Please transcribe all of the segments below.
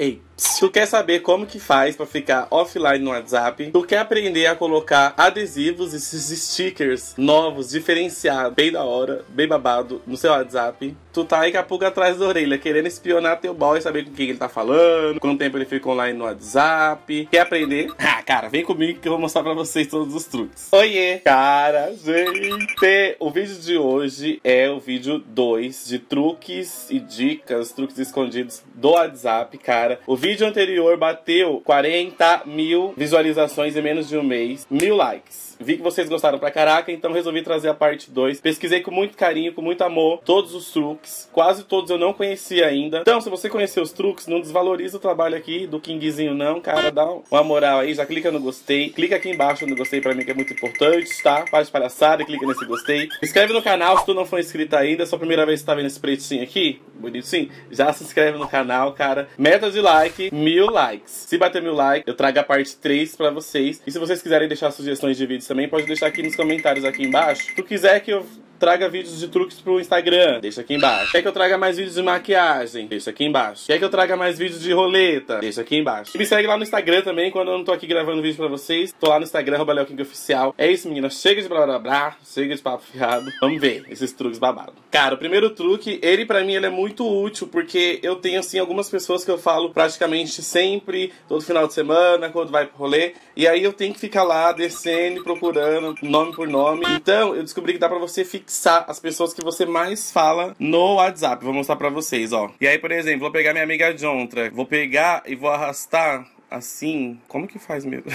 Ei, se tu quer saber como que faz pra ficar offline no WhatsApp, tu quer aprender a colocar adesivos, esses stickers novos, diferenciados, bem da hora, bem babado, no seu WhatsApp, tu tá aí com a pulga atrás da orelha, querendo espionar teu boy e saber com quem ele tá falando, quanto tempo ele fica online no WhatsApp. Quer aprender? Ah, cara, vem comigo que eu vou mostrar pra vocês todos os truques. Oiê! Cara, gente! O vídeo de hoje é o vídeo 2 de truques e dicas, truques escondidos do WhatsApp, cara. O vídeo anterior bateu 40 mil visualizações em menos de um mês, 1000 likes. Vi que vocês gostaram pra caraca, então resolvi trazer a parte 2. Pesquisei com muito carinho, com muito amor, todos os truques. Quase todos eu não conhecia ainda. Então, se você conhecer os truques, não desvaloriza o trabalho aqui do Kingzinho não, cara. Dá uma moral aí, já clica no gostei. Clica aqui embaixo no gostei pra mim, que é muito importante, tá? Faz palhaçada, clica nesse gostei. Se inscreve no canal se tu não for inscrito ainda. É só a primeira vez que tá vendo esse pretinho aqui, bonitinho. Já se inscreve no canal, cara. Meta de like, 1000 likes. Se bater 1000 likes, eu trago a parte 3 pra vocês. E se vocês quiserem deixar sugestões de vídeos também, pode deixar aqui nos comentários aqui embaixo. Se tu quiser que eu traga vídeos de truques pro Instagram, deixa aqui embaixo. Quer que eu traga mais vídeos de maquiagem? Deixa aqui embaixo. Quer que eu traga mais vídeos de roleta? Deixa aqui embaixo. E me segue lá no Instagram também, quando eu não tô aqui gravando vídeo pra vocês. Tô lá no Instagram, @leokinkoficial. É isso, menina. Chega de blá blá blá. Chega de papo fiado. Vamos ver esses truques babados. Cara, o primeiro truque, ele pra mim, ele é muito útil, porque eu tenho, assim, algumas pessoas que eu falo praticamente sempre, todo final de semana, quando vai pro rolê. E aí eu tenho que ficar lá, descendo, procurando, nome por nome. Então, eu descobri que dá pra você ficar as pessoas que você mais fala no WhatsApp. Vou mostrar pra vocês, ó. E aí, por exemplo, vou pegar minha amiga Jontra. Vou pegar e vou arrastar assim. Como que faz mesmo?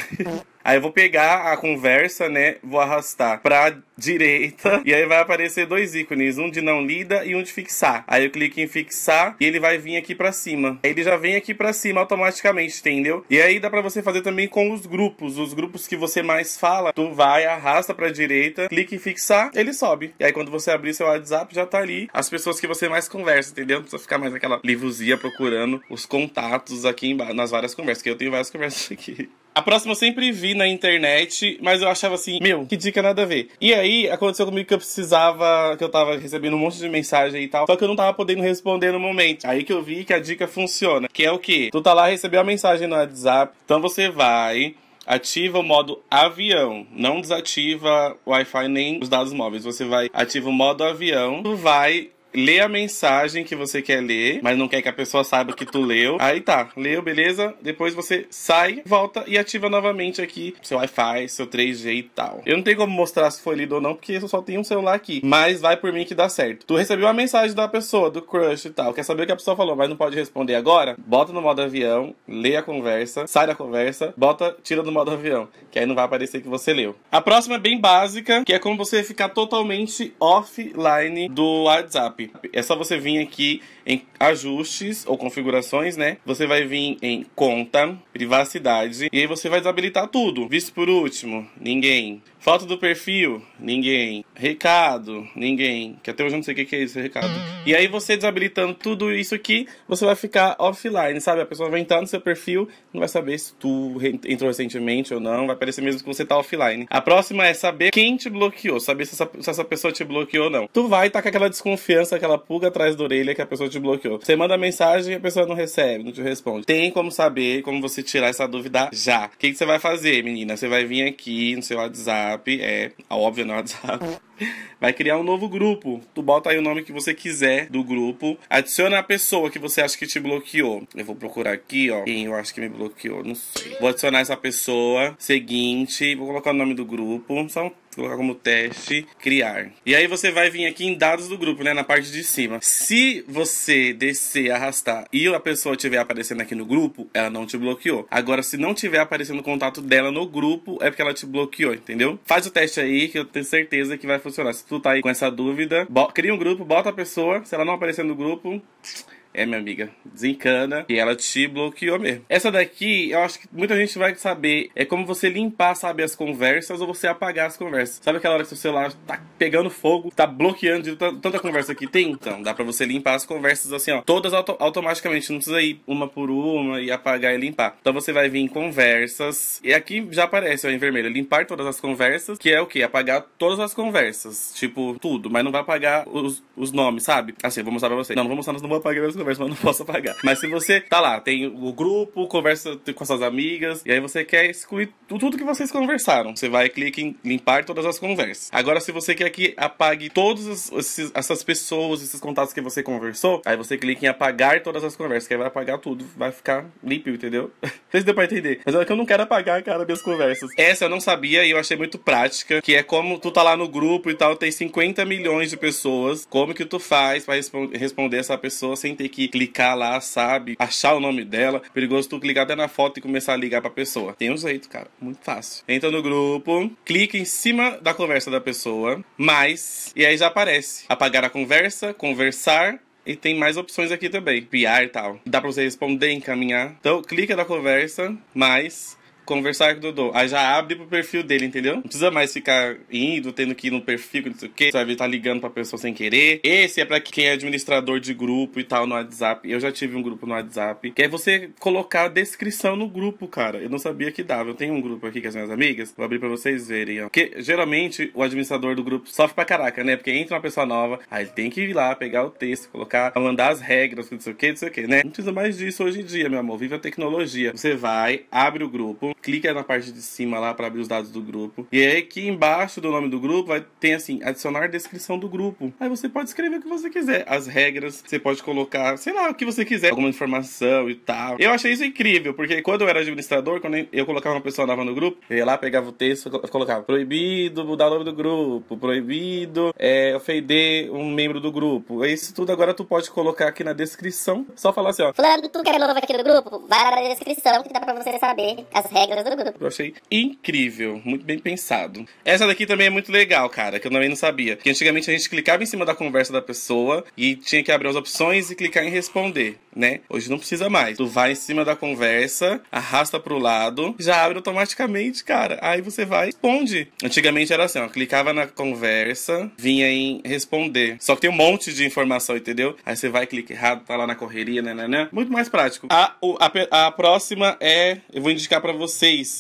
Aí eu vou pegar a conversa, né? Vou arrastar pra direita. E aí vai aparecer dois ícones. Um de não lida e um de fixar. Aí eu clico em fixar e ele vai vir aqui pra cima. Aí ele já vem aqui pra cima automaticamente, entendeu? E aí dá pra você fazer também com os grupos. Os grupos que você mais fala. Tu vai, arrasta pra direita, clica em fixar, ele sobe. E aí quando você abrir seu WhatsApp, já tá ali as pessoas que você mais conversa, entendeu? Não precisa ficar mais naquela livrozinha procurando os contatos aqui embaixo, nas várias conversas. Que eu tenho várias conversas aqui. A próxima eu sempre vi na internet, mas eu achava assim, meu, que dica nada a ver. E aí, aconteceu comigo que eu precisava, que eu tava recebendo um monte de mensagem e tal, só que eu não tava podendo responder no momento. Aí que eu vi que a dica funciona, que é o quê? Tu tá lá, recebeu a mensagem no WhatsApp, então você vai, ativa o modo avião, não desativa o Wi-Fi nem os dados móveis, você vai, ativa o modo avião, tu vai lê a mensagem que você quer ler, mas não quer que a pessoa saiba que tu leu. Aí tá, leu, beleza? Depois você sai, volta e ativa novamente aqui seu Wi-Fi, seu 3G e tal. Eu não tenho como mostrar se foi lido ou não, porque eu só tenho um celular aqui. Mas vai por mim que dá certo. Tu recebeu a mensagem da pessoa, do crush e tal. Quer saber o que a pessoa falou, mas não pode responder agora? Bota no modo avião, lê a conversa, sai da conversa, bota, tira do modo avião, que aí não vai aparecer que você leu. A próxima é bem básica, que é como você ficar totalmente offline do WhatsApp. É só você vir aqui em ajustes ou configurações, né? Você vai vir em conta, privacidade, e aí você vai desabilitar tudo. Visto por último, ninguém. Foto do perfil, ninguém. Recado, ninguém. Que até hoje eu não sei o que é isso, recado. E aí você desabilitando tudo isso aqui, você vai ficar offline, sabe? A pessoa vai entrar no seu perfil, não vai saber se tu entrou recentemente ou não, vai parecer mesmo que você tá offline. A próxima é saber quem te bloqueou, saber se essa pessoa te bloqueou ou não. Tu vai tá com aquela desconfiança, aquela pulga atrás da orelha que a pessoa te bloqueou. Você manda mensagem e a pessoa não recebe, não te responde. Tem como saber como você tirar essa dúvida já. O que você vai fazer, menina? Você vai vir aqui no seu WhatsApp, é óbvio no WhatsApp. Vai criar um novo grupo. Tu bota aí o nome que você quiser do grupo. Adiciona a pessoa que você acha que te bloqueou. Eu vou procurar aqui, ó, quem eu acho que me bloqueou, não sei. Vou adicionar essa pessoa. Seguinte, vou colocar o nome do grupo. Só colocar como teste, criar. E aí você vai vir aqui em dados do grupo, né, na parte de cima. Se você descer, arrastar e a pessoa estiver aparecendo aqui no grupo, ela não te bloqueou. Agora, se não tiver aparecendo o contato dela no grupo, é porque ela te bloqueou, entendeu? Faz o teste aí, que eu tenho certeza que vai funcionar. Se tu tá aí com essa dúvida, cria um grupo, bota a pessoa, se ela não aparecer no grupo... É, minha amiga, desencana e ela te bloqueou mesmo. Essa daqui, eu acho que muita gente vai saber. É como você limpar, sabe, as conversas ou você apagar as conversas. Sabe aquela hora que seu celular tá pegando fogo, tá bloqueando de tanta conversa que tem? Então, dá pra você limpar as conversas assim, ó. Todas automaticamente, não precisa ir uma por uma e apagar e limpar. Então você vai vir em conversas. E aqui já aparece, ó, em vermelho. Limpar todas as conversas, que é o quê? Apagar todas as conversas. Tipo, tudo. Mas não vai apagar os nomes, sabe? Assim, eu vou mostrar pra vocês. Não vou mostrar, não vou apagar as conversas. converso, mas não posso apagar. Mas se você tá lá, tem o grupo, conversa com suas amigas, e aí você quer excluir tudo que vocês conversaram, você vai clicar em limpar todas as conversas. Agora, se você quer que apague todas essas pessoas, esses contatos que você conversou, aí você clica em apagar todas as conversas, que aí vai apagar tudo, vai ficar limpo, entendeu? Não sei se deu pra entender, mas é que eu não quero apagar, cara, minhas conversas. Essa eu não sabia e eu achei muito prática, que é como tu tá lá no grupo e tal, tem 50 milhões de pessoas, como que tu faz pra responder essa pessoa sem ter que clicar lá, sabe? Achar o nome dela, perigoso tu clicar até na foto e começar a ligar pra pessoa. Tem um jeito, cara, muito fácil. Entra no grupo, clica em cima da conversa da pessoa, mais, e aí já aparece. Apagar a conversa, conversar, e tem mais opções aqui também, piar e tal. Dá pra você responder, encaminhar. Então, clica na conversa, mais, conversar com o Dodô. Aí já abre pro perfil dele, entendeu? Não precisa mais ficar indo, tendo que ir no perfil, não sei o que. Você vai estar ligando pra pessoa sem querer. Esse é pra quem é administrador de grupo e tal no WhatsApp. Eu já tive um grupo no WhatsApp, que é você colocar a descrição no grupo, cara. Eu não sabia que dava. Eu tenho um grupo aqui com as minhas amigas. Vou abrir pra vocês verem, ó. Porque geralmente o administrador do grupo sofre pra caraca, né? Porque entra uma pessoa nova, aí ele tem que ir lá, pegar o texto, colocar, mandar as regras, não sei o que, né? Não precisa mais disso hoje em dia, meu amor. Viva a tecnologia. Você vai, abre o grupo, clica na parte de cima lá para abrir os dados do grupo. E aí aqui embaixo do nome do grupo vai ter assim, adicionar descrição do grupo. Aí você pode escrever o que você quiser. As regras, você pode colocar, sei lá, o que você quiser. Alguma informação e tal. Eu achei isso incrível, porque quando eu era administrador, quando eu colocava uma pessoa nova no grupo, eu ia lá, pegava o texto, colocava proibido mudar o nome do grupo, proibido ofender um membro do grupo. Isso tudo agora tu pode colocar aqui na descrição. Só falar assim, ó. Fulano, tu quer novo aqui no grupo? Vai lá na descrição que dá pra você saber as regras. Eu achei incrível, muito bem pensado. Essa daqui também é muito legal, cara, que eu também não sabia. Porque antigamente a gente clicava em cima da conversa da pessoa e tinha que abrir as opções e clicar em responder, né? Hoje não precisa mais. Tu vai em cima da conversa, arrasta pro lado, já abre automaticamente, cara. Aí você vai e responde. Antigamente era assim, ó, clicava na conversa, vinha em responder. Só que tem um monte de informação, entendeu? Aí você vai, clica errado, tá lá na correria, né? Muito mais prático. A próxima é, eu vou indicar pra você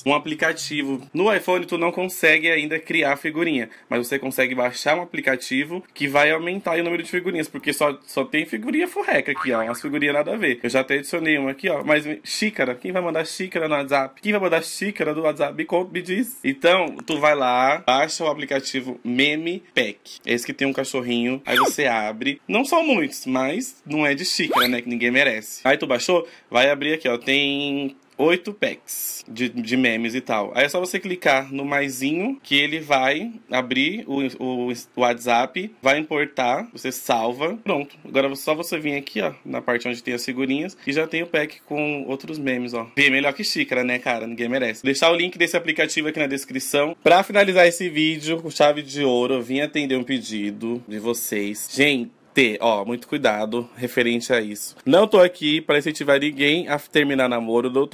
um aplicativo. No iPhone tu não consegue ainda criar figurinha, mas você consegue baixar um aplicativo que vai aumentar o número de figurinhas, porque só tem figurinha furreca aqui, ó, umas figurinhas nada a ver. Eu já até adicionei uma aqui, ó, mas xícara, quem vai mandar xícara no WhatsApp? Quem vai mandar xícara do WhatsApp? Me diz. Então, tu vai lá, baixa o aplicativo Meme Pack. É esse que tem um cachorrinho, aí você abre. Não são muitos, mas não é de xícara, né, que ninguém merece. Aí tu baixou, vai abrir aqui, ó, tem 8 packs de memes e tal. Aí é só você clicar no maisinho que ele vai abrir o WhatsApp, vai importar, você salva, pronto. Agora só você vir aqui, ó, na parte onde tem as figurinhas e já tem o pack com outros memes, ó. Bem melhor que xícara, né, cara? Ninguém merece. Vou deixar o link desse aplicativo aqui na descrição. Pra finalizar esse vídeo com chave de ouro, eu vim atender um pedido de vocês. Gente, ó, muito cuidado referente a isso. Não tô aqui pra incentivar ninguém a terminar namoro. Não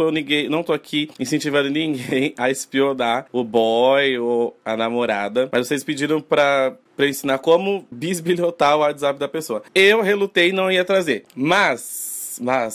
tô aqui incentivando ninguém a espionar o boy ou a namorada. Mas vocês pediram pra ensinar como bisbilhotar o WhatsApp da pessoa. Eu relutei e não ia trazer. Mas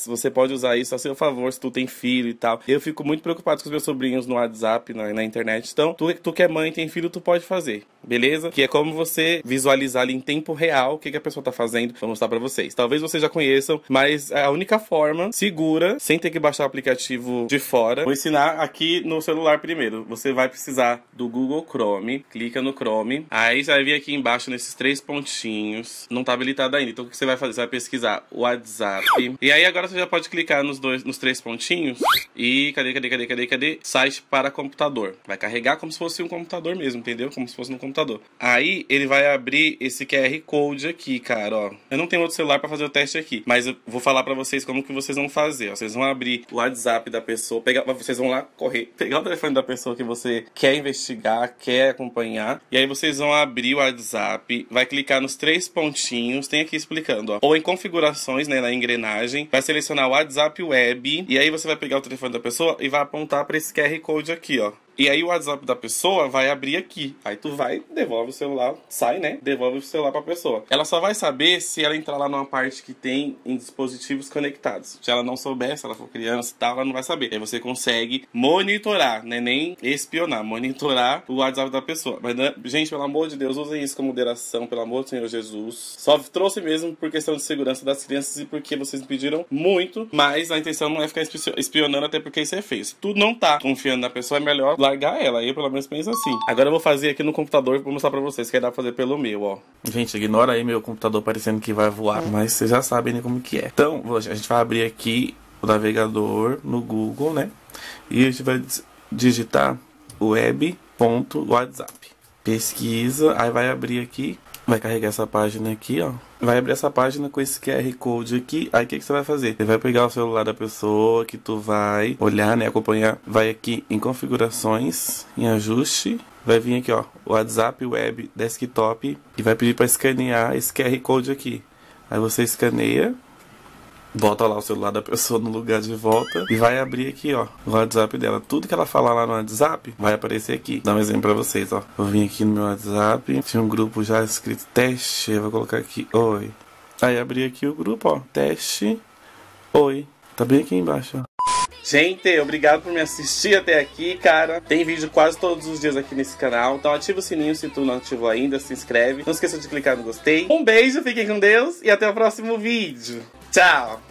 você pode usar isso a seu favor se tu tem filho e tal. Eu fico muito preocupado com os meus sobrinhos no WhatsApp, na internet. Então, tu que é mãe, tem filho, tu pode fazer, beleza? Que é como você visualizar ali em tempo real o que a pessoa tá fazendo. Vou mostrar pra vocês. Talvez vocês já conheçam, mas é a única forma segura, sem ter que baixar o aplicativo de fora. Vou ensinar aqui no celular primeiro. Você vai precisar do Google Chrome. Clica no Chrome. Aí você vai vir aqui embaixo nesses 3 pontinhos. Não tá habilitado ainda. Então, o que você vai fazer? Você vai pesquisar o WhatsApp. E aí agora você já pode clicar nos 3 pontinhos e cadê? Site para computador. Vai carregar como se fosse um computador mesmo, entendeu? Como se fosse um computador. Aí ele vai abrir esse QR Code aqui, cara, ó. Eu não tenho outro celular para fazer o teste aqui, mas eu vou falar para vocês como que vocês vão fazer, ó. Vocês vão abrir o WhatsApp da pessoa, vocês vão lá correr, pegar o telefone da pessoa que você quer investigar, quer acompanhar. E aí vocês vão abrir o WhatsApp, vai clicar nos 3 pontinhos, tem aqui explicando, ó. Ou em configurações, né, na engrenagem. Vai selecionar o WhatsApp Web. E aí você vai pegar o telefone da pessoa e vai apontar para esse QR Code aqui, ó. E aí o WhatsApp da pessoa vai abrir aqui. Aí tu vai, devolve o celular, sai, né? Devolve o celular pra pessoa. Ela só vai saber se ela entrar lá numa parte que tem em dispositivos conectados. Se ela não souber, se ela for criança e tal, ela não vai saber. Aí você consegue monitorar, né? Nem espionar, monitorar o WhatsApp da pessoa. Mas, gente, pelo amor de Deus, usem isso com moderação, pelo amor do Senhor Jesus. Só trouxe mesmo por questão de segurança das crianças e porque vocês pediram muito, mas a intenção não é ficar espionando, até porque isso é feio. Se tu não tá confiando na pessoa, é melhor largar ela. Eu, pelo menos, penso assim. Agora eu vou fazer aqui no computador e vou mostrar pra vocês que dá pra fazer pelo meu, ó. Gente, ignora aí meu computador parecendo que vai voar, mas vocês já sabem, né, como que é. Então, a gente vai abrir aqui o navegador no Google, né? E a gente vai digitar web.whatsapp. Pesquisa, aí vai abrir aqui. Vai carregar essa página aqui, ó. Vai abrir essa página com esse QR Code aqui. Aí o que você vai fazer? Você vai pegar o celular da pessoa que tu vai olhar, né? Acompanhar. Vai aqui em configurações, em ajuste. Vai vir aqui, ó. WhatsApp Web Desktop. E vai pedir para escanear esse QR Code aqui. Aí você escaneia. Bota lá o celular da pessoa no lugar de volta e vai abrir aqui, ó, o WhatsApp dela. Tudo que ela falar lá no WhatsApp vai aparecer aqui. Dá um exemplo pra vocês, ó. Vou vir aqui no meu WhatsApp. Tinha um grupo já escrito teste. Eu vou colocar aqui, oi. Aí abri aqui o grupo, ó. Teste, oi. Tá bem aqui embaixo, ó. Gente, obrigado por me assistir até aqui, cara. Tem vídeo quase todos os dias aqui nesse canal. Então ativa o sininho se tu não ativou ainda, se inscreve. Não esqueça de clicar no gostei. Um beijo, fiquem com Deus e até o próximo vídeo. Tchau!